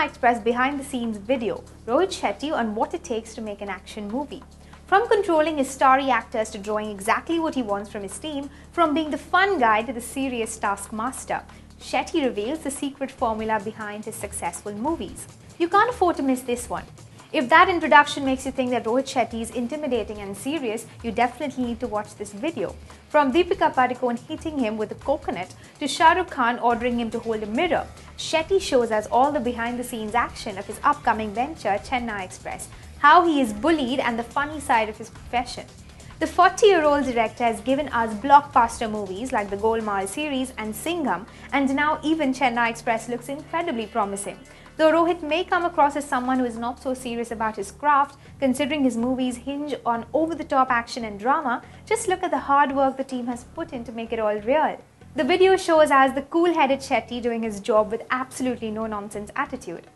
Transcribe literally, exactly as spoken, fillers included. Chennai Express behind-the-scenes video, Rohit Shetty on what it takes to make an action movie. From controlling his starry actors to drawing exactly what he wants from his team, from being the fun guy to the serious taskmaster, Shetty reveals the secret formula behind his successful movies. You can't afford to miss this one. If that introduction makes you think that Rohit Shetty is intimidating and serious, you definitely need to watch this video. From Deepika Padukone hitting him with a coconut to Shah Rukh Khan ordering him to hold a mirror, Shetty shows us all the behind-the-scenes action of his upcoming venture Chennai Express, how he is bullied and the funny side of his profession. The forty-year-old director has given us blockbuster movies like the Golmaal series and Singham, and now even Chennai Express looks incredibly promising. Though Rohit may come across as someone who is not so serious about his craft, considering his movies hinge on over-the-top action and drama, just look at the hard work the team has put in to make it all real. The video shows us the cool-headed Shetty doing his job with absolutely no-nonsense attitude.